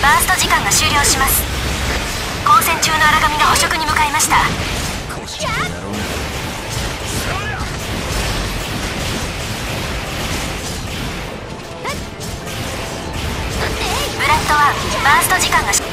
バースト時間が終了します。交戦中の荒神が捕食に向かいました。ブラッドワン、バースト時間が終了。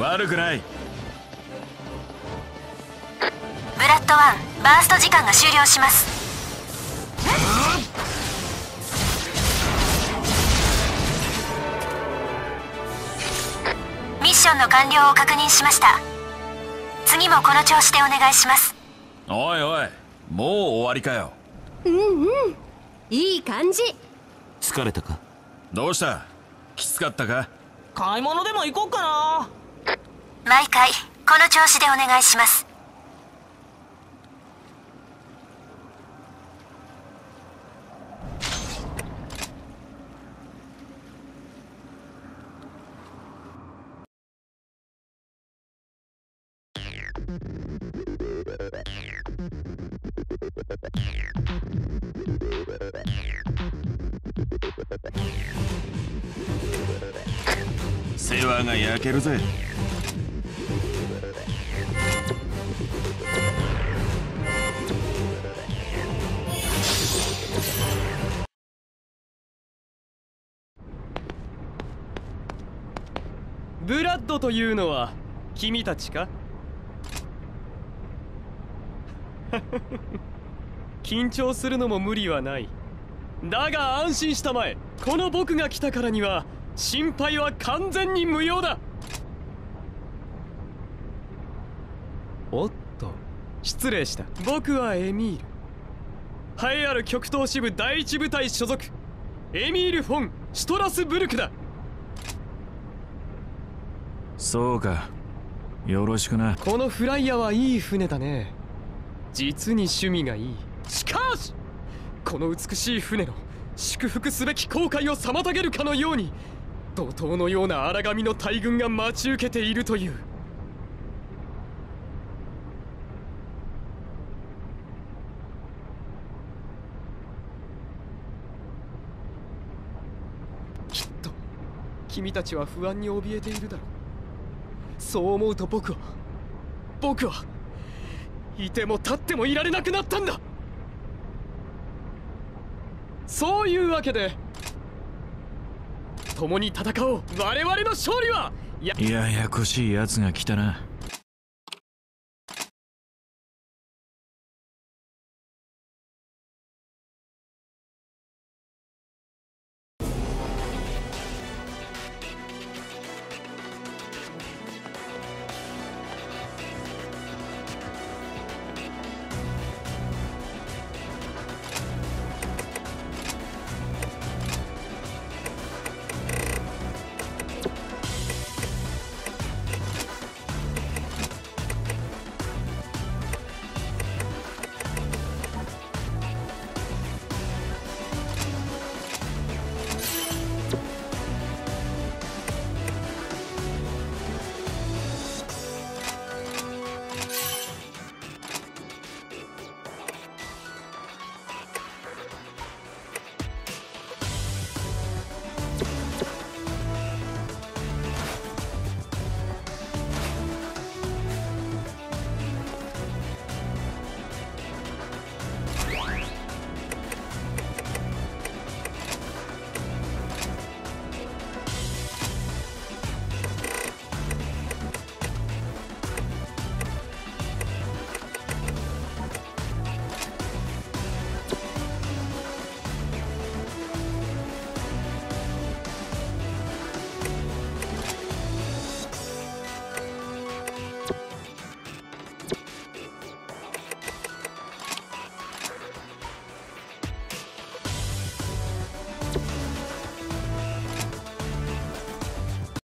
悪くない。ブラッドワン、バースト時間が終了します。ミッションの完了を確認しました。次もこの調子でお願いします。おいおい、もう終わりかよ。うんうん、いい感じ。疲れたか？どうした？きつかったか？買い物でも行こうかな。毎回この調子でお願いします。世話が焼けるぜ。ブラッドというのは君たちか？緊張するのも無理はない。だが安心したまえ。この僕が来たからには心配は完全に無用だ。おっと、失礼した。僕はエミール。栄えある極東支部第一部隊所属、エミール・フォン・シュトラスブルクだ。そうか、よろしくな。このフライヤーはいい船だね。実に趣味がいい。しかしこの美しい船の祝福すべき航海を妨げるかのように、怒涛のような荒神の大軍が待ち受けているという。きっと君たちは不安に怯えているだろう。そう思うと僕はいても立ってもいられなくなったんだ。そういうわけで共に戦おう。我々の勝利は ややこしいやつが来たな。